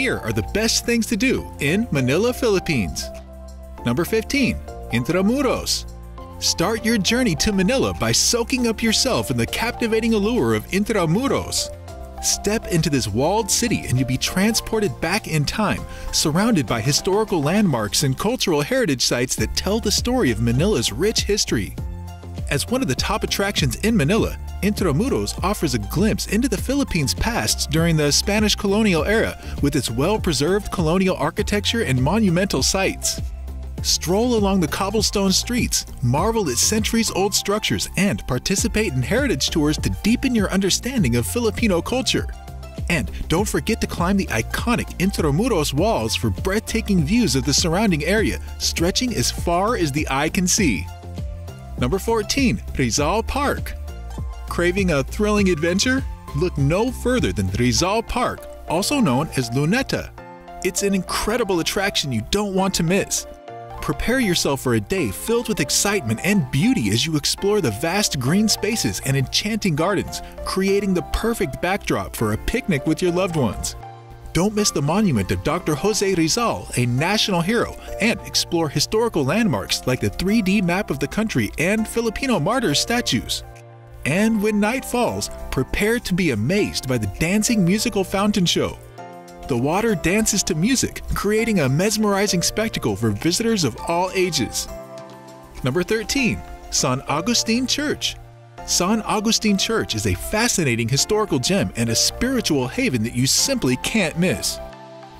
Here are the best things to do in Manila, Philippines. Number 15. Intramuros. Start your journey to Manila by soaking up yourself in the captivating allure of Intramuros. Step into this walled city and you'll be transported back in time, surrounded by historical landmarks and cultural heritage sites that tell the story of Manila's rich history. As one of the top attractions in Manila, Intramuros offers a glimpse into the Philippines' past during the Spanish colonial era with its well-preserved colonial architecture and monumental sites. Stroll along the cobblestone streets, marvel at centuries-old structures, and participate in heritage tours to deepen your understanding of Filipino culture. And don't forget to climb the iconic Intramuros walls for breathtaking views of the surrounding area, stretching as far as the eye can see. Number 14. Rizal Park. Craving a thrilling adventure? Look no further than Rizal Park, also known as Luneta. It's an incredible attraction you don't want to miss. Prepare yourself for a day filled with excitement and beauty as you explore the vast green spaces and enchanting gardens, creating the perfect backdrop for a picnic with your loved ones. Don't miss the monument of Dr. Jose Rizal, a national hero, and explore historical landmarks like the 3D map of the country and Filipino martyr statues. And when night falls, prepare to be amazed by the dancing musical fountain show. The water dances to music, creating a mesmerizing spectacle for visitors of all ages. Number 13. San Agustin Church. San Agustin Church is a fascinating historical gem and a spiritual haven that you simply can't miss.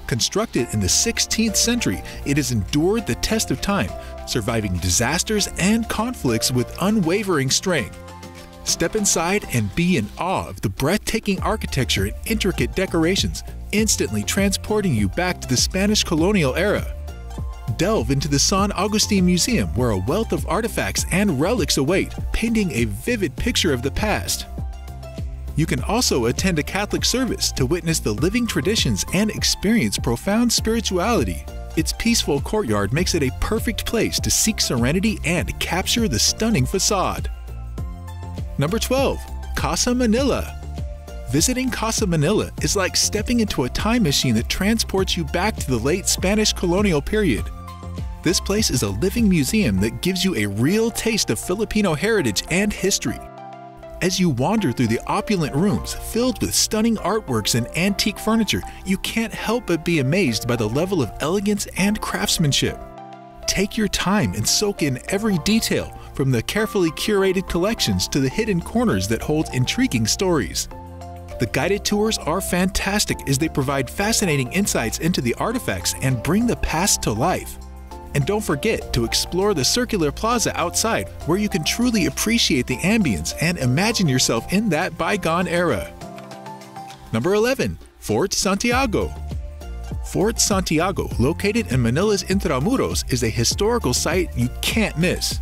Constructed in the 16th century, it has endured the test of time, surviving disasters and conflicts with unwavering strength. Step inside and be in awe of the breathtaking architecture and intricate decorations, instantly transporting you back to the Spanish colonial era. Delve into the San Agustin Museum, where a wealth of artifacts and relics await, painting a vivid picture of the past. You can also attend a Catholic service to witness the living traditions and experience profound spirituality. Its peaceful courtyard makes it a perfect place to seek serenity and capture the stunning facade. Number 12. Casa Manila. Visiting Casa Manila is like stepping into a time machine that transports you back to the late Spanish colonial period. This place is a living museum that gives you a real taste of Filipino heritage and history. As you wander through the opulent rooms filled with stunning artworks and antique furniture, you can't help but be amazed by the level of elegance and craftsmanship. Take your time and soak in every detail, from the carefully curated collections to the hidden corners that hold intriguing stories. The guided tours are fantastic as they provide fascinating insights into the artifacts and bring the past to life. And don't forget to explore the circular plaza outside, where you can truly appreciate the ambience and imagine yourself in that bygone era. Number 11. Fort Santiago. Fort Santiago, located in Manila's Intramuros, is a historical site you can't miss.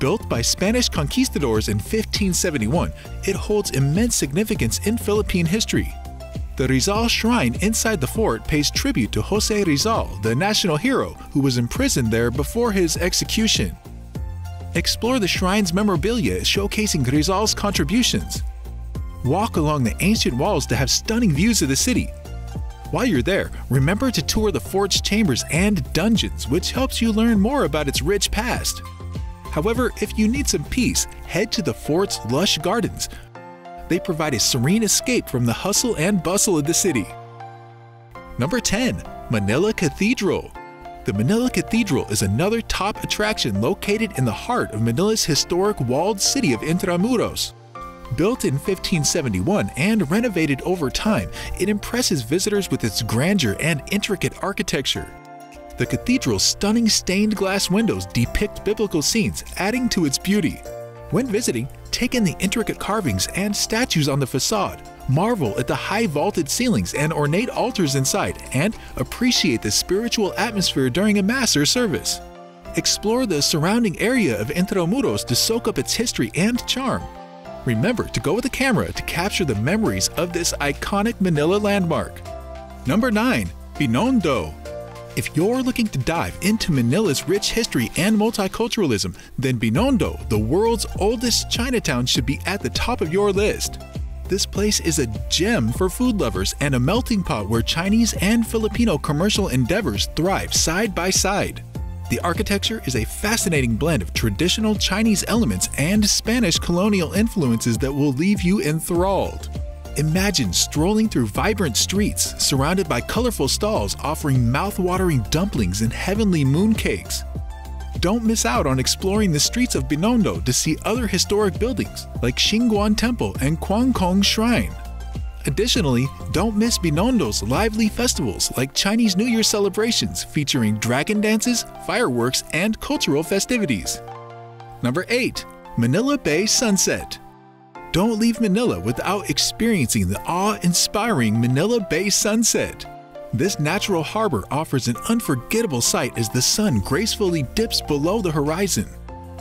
Built by Spanish conquistadors in 1571, it holds immense significance in Philippine history. The Rizal Shrine inside the fort pays tribute to Jose Rizal, the national hero who was imprisoned there before his execution. Explore the shrine's memorabilia showcasing Rizal's contributions. Walk along the ancient walls to have stunning views of the city. While you're there, remember to tour the fort's chambers and dungeons, which helps you learn more about its rich past. However, if you need some peace, head to the fort's lush gardens. They provide a serene escape from the hustle and bustle of the city. Number 10. Manila Cathedral. The Manila Cathedral is another top attraction located in the heart of Manila's historic walled city of Intramuros. Built in 1571 and renovated over time, it impresses visitors with its grandeur and intricate architecture. The cathedral's stunning stained glass windows depict biblical scenes, adding to its beauty. When visiting, take in the intricate carvings and statues on the facade, marvel at the high vaulted ceilings and ornate altars inside, and appreciate the spiritual atmosphere during a mass or service. Explore the surrounding area of Intramuros to soak up its history and charm. Remember to go with a camera to capture the memories of this iconic Manila landmark. Number 9. Binondo. If you're looking to dive into Manila's rich history and multiculturalism, then Binondo, the world's oldest Chinatown, should be at the top of your list. This place is a gem for food lovers and a melting pot where Chinese and Filipino commercial endeavors thrive side by side. The architecture is a fascinating blend of traditional Chinese elements and Spanish colonial influences that will leave you enthralled. Imagine strolling through vibrant streets surrounded by colorful stalls offering mouth-watering dumplings and heavenly mooncakes. Don't miss out on exploring the streets of Binondo to see other historic buildings like Xinguan Temple and Kuangkong Shrine. Additionally, don't miss Binondo's lively festivals like Chinese New Year celebrations featuring dragon dances, fireworks, and cultural festivities. Number 8. Manila Bay Sunset. Don't leave Manila without experiencing the awe-inspiring Manila Bay sunset. This natural harbor offers an unforgettable sight as the sun gracefully dips below the horizon.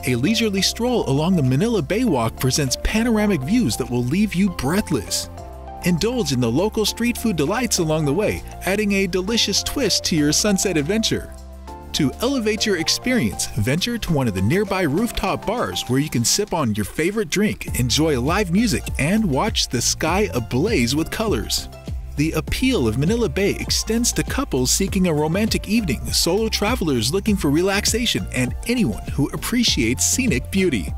A leisurely stroll along the Manila Baywalk presents panoramic views that will leave you breathless. Indulge in the local street food delights along the way, adding a delicious twist to your sunset adventure. To elevate your experience, venture to one of the nearby rooftop bars where you can sip on your favorite drink, enjoy live music, and watch the sky ablaze with colors. The appeal of Manila Bay extends to couples seeking a romantic evening, solo travelers looking for relaxation, and anyone who appreciates scenic beauty.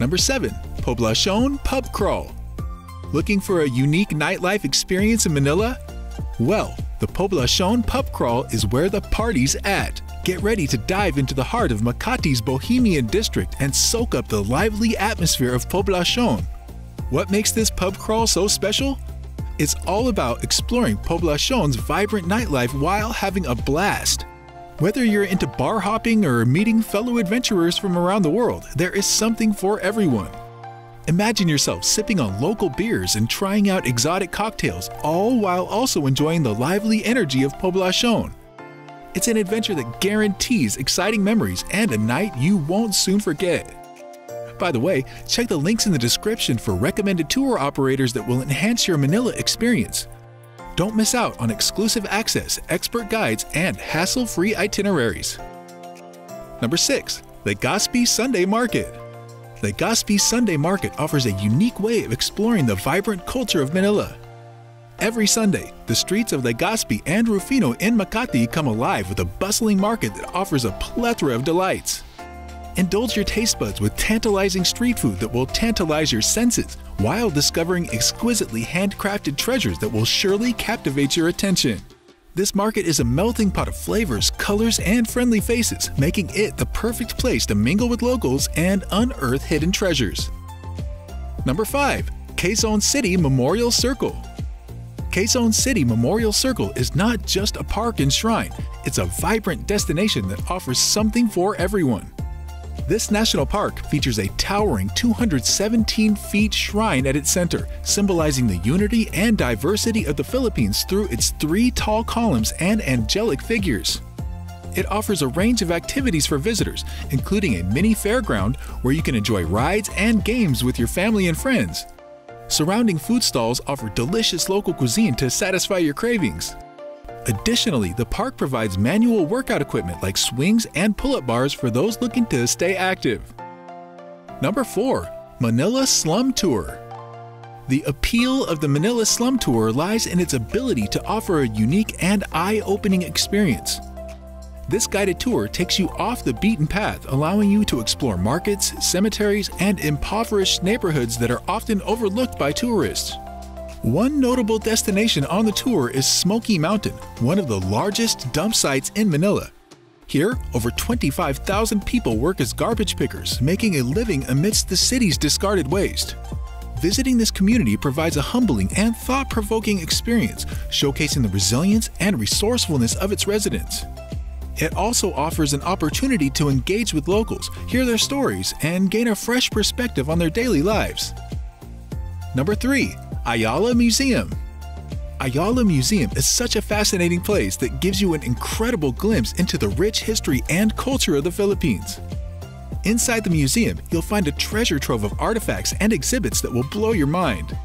Number 7. Poblacion Pub Crawl. Looking for a unique nightlife experience in Manila? Well, the Poblacion Pub Crawl is where the party's at. Get ready to dive into the heart of Makati's Bohemian district and soak up the lively atmosphere of Poblacion. What makes this pub crawl so special? It's all about exploring Poblacion's vibrant nightlife while having a blast. Whether you're into bar hopping or meeting fellow adventurers from around the world, there is something for everyone. Imagine yourself sipping on local beers and trying out exotic cocktails, all while also enjoying the lively energy of Poblacion. It's an adventure that guarantees exciting memories and a night you won't soon forget. By the way, check the links in the description for recommended tour operators that will enhance your Manila experience. Don't miss out on exclusive access, expert guides, and hassle-free itineraries. Number 6. Legazpi Sunday Market. The Legazpi Sunday Market offers a unique way of exploring the vibrant culture of Manila. Every Sunday, the streets of Legazpi and Rufino in Makati come alive with a bustling market that offers a plethora of delights. Indulge your taste buds with tantalizing street food that will tantalize your senses while discovering exquisitely handcrafted treasures that will surely captivate your attention. This market is a melting pot of flavors, colors, and friendly faces, making it the perfect place to mingle with locals and unearth hidden treasures. Number 5. Quezon City Memorial Circle. Quezon City Memorial Circle is not just a park and shrine, it's a vibrant destination that offers something for everyone. This national park features a towering 217-foot shrine at its center, symbolizing the unity and diversity of the Philippines through its 3 tall columns and angelic figures. It offers a range of activities for visitors, including a mini fairground where you can enjoy rides and games with your family and friends. Surrounding food stalls offer delicious local cuisine to satisfy your cravings. Additionally, the park provides manual workout equipment like swings and pull-up bars for those looking to stay active. Number 4. Manila Slum Tour. The appeal of the Manila Slum Tour lies in its ability to offer a unique and eye-opening experience. This guided tour takes you off the beaten path, allowing you to explore markets, cemeteries, and impoverished neighborhoods that are often overlooked by tourists. One notable destination on the tour is Smoky Mountain, one of the largest dump sites in Manila. Here, over 25,000 people work as garbage pickers, making a living amidst the city's discarded waste. Visiting this community provides a humbling and thought-provoking experience, showcasing the resilience and resourcefulness of its residents. It also offers an opportunity to engage with locals, hear their stories, and gain a fresh perspective on their daily lives. Number 3. Ayala Museum. Ayala Museum is such a fascinating place that gives you an incredible glimpse into the rich history and culture of the Philippines. Inside the museum, you'll find a treasure trove of artifacts and exhibits that will blow your mind.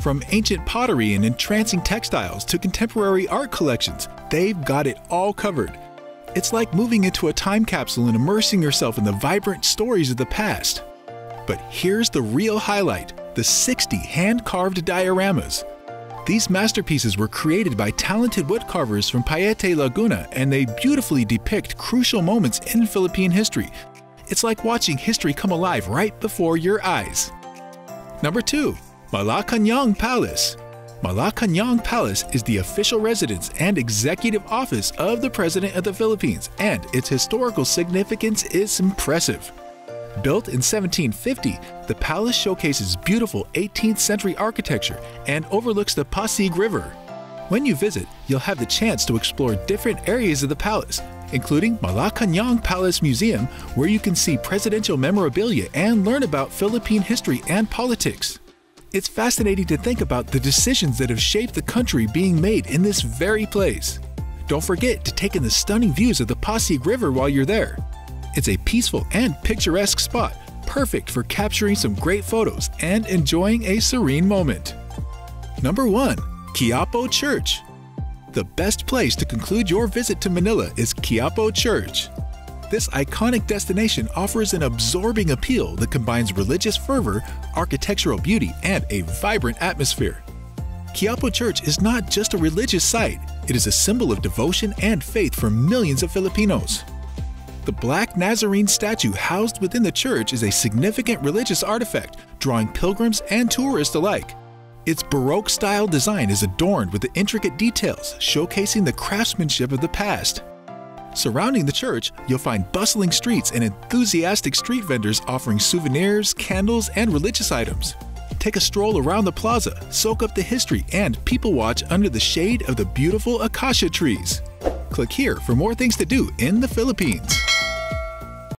From ancient pottery and entrancing textiles to contemporary art collections, they've got it all covered. It's like moving into a time capsule and immersing yourself in the vibrant stories of the past. But here's the real highlight. the 60 hand-carved dioramas. These masterpieces were created by talented woodcarvers from Paete Laguna, and they beautifully depict crucial moments in Philippine history. It's like watching history come alive right before your eyes. Number 2. Malacañang Palace. Malacañang Palace is the official residence and executive office of the President of the Philippines, and its historical significance is impressive. Built in 1750, the palace showcases beautiful 18th century architecture and overlooks the Pasig River. When you visit, you'll have the chance to explore different areas of the palace, including Malacañang Palace Museum, where you can see presidential memorabilia and learn about Philippine history and politics. It's fascinating to think about the decisions that have shaped the country being made in this very place. Don't forget to take in the stunning views of the Pasig River while you're there. It's a peaceful and picturesque spot, perfect for capturing some great photos and enjoying a serene moment. Number 1. Quiapo Church. The best place to conclude your visit to Manila is Quiapo Church. This iconic destination offers an absorbing appeal that combines religious fervor, architectural beauty, and a vibrant atmosphere. Quiapo Church is not just a religious site, it is a symbol of devotion and faith for millions of Filipinos. The Black Nazarene statue housed within the church is a significant religious artifact, drawing pilgrims and tourists alike. Its Baroque-style design is adorned with the intricate details, showcasing the craftsmanship of the past. Surrounding the church, you'll find bustling streets and enthusiastic street vendors offering souvenirs, candles, and religious items. Take a stroll around the plaza, soak up the history, and people watch under the shade of the beautiful acacia trees. Click here for more things to do in the Philippines.